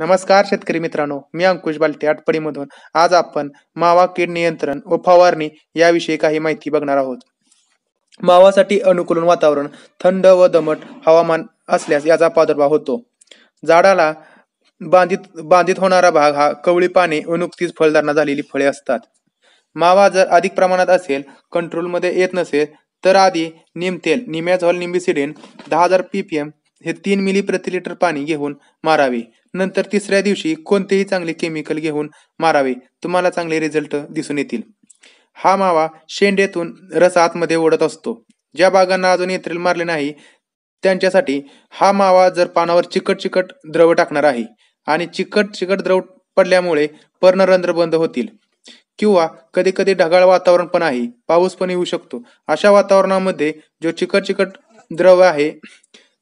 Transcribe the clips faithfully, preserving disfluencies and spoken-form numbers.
नमस्कार शेतकरी मित्रांनो, मी अंकुश बालटे आटपडीमधून आज आपण मावा कीड नियंत्रण व फवारणी याविषयी काही माहिती बघणार आहोत। मावासाठी अनुकूलन वातावरण, थंड व दमट हवामान असल्यास याचा प्रादुर्भाव होतो। झाडाला बाधित बाधित होणारा भाग हा कवळी पाने व नुकतीच फळधारणा झालेली फळे असतात। मावा जर अधिक प्रमाणात असेल, कंट्रोलमध्ये येत नसेल तर आधी नीम तेल निम्यासोल निंबिसाइडन दहा हजार पीपीएम हे तीन मिली प्रति लिटर पाणी घेऊन मारावे। नंतर तिसऱ्या दिवशी कोणतेही चांगले केमिकल घेऊन मारावे, तुम्हाला चांगले रिझल्ट दिसून येतील। हा मावा शेंडेतून रस आतमध्ये ओढत असतो। ज्या बागांना अजून एथ्रिल मारले नाही त्यांच्यासाठी हा मावा जर पानावर चिकट चिकट द्रव टाकणार आहे आणि चिकट चिकट द्रव पडल्यामुळे पर्णरंद्र बंद होतील किंवा कधी कधी ढगाळ वातावरण पण आहे, पाऊस पण येऊ शकतो। अशा वातावरणामध्ये जो चिकट चिकट द्रव आहे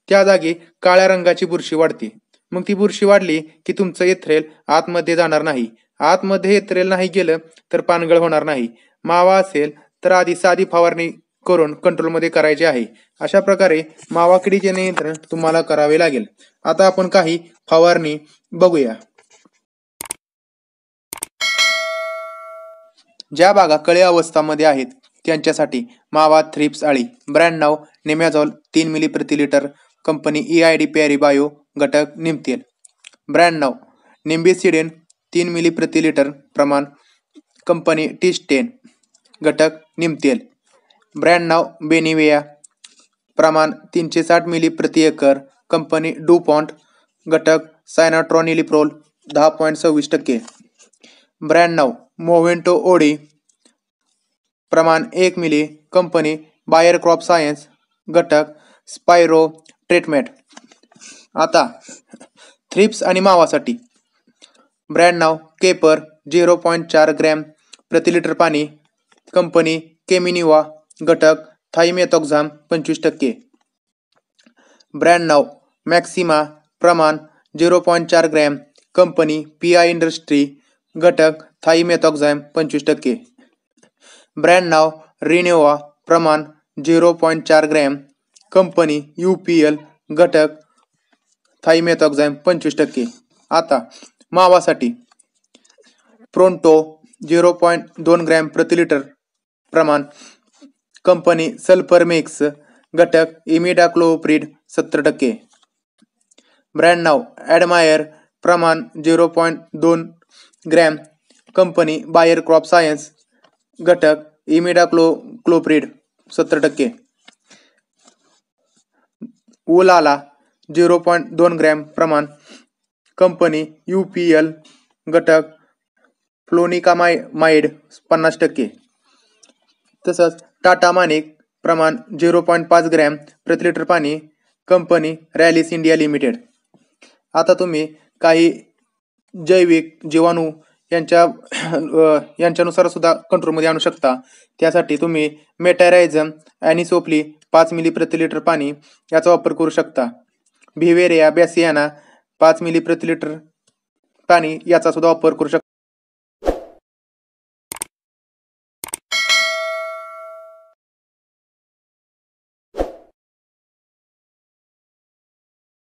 त्या जागी काळ्या रंगाची बुरशी वाढते। मग ती बुरशी वाढली की तुमचं एथ्रिल आतमध्ये जाणार नाही। आतमध्ये एथ्रिल नाही गेलं तर पानगळ होणार नाही। मावा असेल तर आधी साधी फवारणी करून कंट्रोलमध्ये करायचे आहे। अशा प्रकारे मावा किडीचे नियंत्रण तुम्हाला करावे लागेल। आता आपण काही फवारणी बघूया। ज्या बागा कळी अवस्थामध्ये आहेत त्यांच्यासाठी मावा थ्रिप्स आळी, ब्रँड नाव निम्यासोल तीन मिली प्रति litre, company E I D Parry bio, घटक नीम तेल, ब्रँड नाव निंबिसाइडन तीन मिली प्रति लिटर, प्रमाण कंपनी टीस्टेन, घटक नीम तेल, ब्रँड नाव बेनेविया, प्रमाण तीनशे साठ मिली प्रति एकर, कंपनी ड्यूपॉन्ट, घटक सायनाट्रानिलीप्रोल दहा पॉईंट सव्वीस टक्के, ब्रँड नाव मोवेन्टो ओडी, प्रमाण एक मिली, कंपनी बायर क्रॉप साइंस, घटक स्पायरो ट्रीटमेंट। आता थ्रिप्स आणि मावासाठी ब्रँड नाव केपर झिरो पॉईंट चार ग्रॅम प्रति लिटर पाणी, कंपनी केमीनिवा, घटक थाई मेथॉक्साम पंचवीस टक्के, ब्रँड नाव मैक्सिमा, प्रमाण झिरो पॉईंट चार ग्रॅम, कंपनी पी इंडस्ट्री, घटक थाई मेथॉक्साम पंचवीस टक्के, ब्रँड नाव रिनेवा, प्रमाण झिरो पॉईंट चार ग्रॅम, कंपनी यूपीएल, घटक थाई मेथॉक्साम पंचवीस टक्के। आता मावासाठी प्रोंटो झिरो पॉईंट दोन ग्रॅम प्रति लिटर, प्रमाण कंपनी सल्फर मॅक्स, घटक इमिडाक्लोप्रीड सत्तर टक्के, ब्रँड नाव ॲडमायर, प्रमाण झिरो पॉईंट दोन gram, company Bayer crop science, घटक इमेडाक्लोक्लोप्रीड सत्तर टक्के, ओलाला झिरो पॉईंट दोन ग्रॅम, प्रमाण कंपनी यूपीएल, घटक फ्लोनिकामाइड पन्नास टक्के, तसंच टाटा माणिक, प्रमाण झिरो पॉईंट पाच ग्रॅम प्रति लिटर पाणी, कंपनी रॅलिस इंडिया लिमिटेड। आता तुम्ही काही जैविक जीवाणू यांच्या यांच्यानुसार सुद्धा कंट्रोलमध्ये आणू शकता। त्यासाठी तुम्ही मेटारायझम ॲनिसोप्ली पाच मिली प्रति लिटर पाणी याचा वापर करू शकता। भिवेरिया बॅसियाना पाच मिली प्रति लिटर पाणी याचा सुद्धा वापर करू शकता।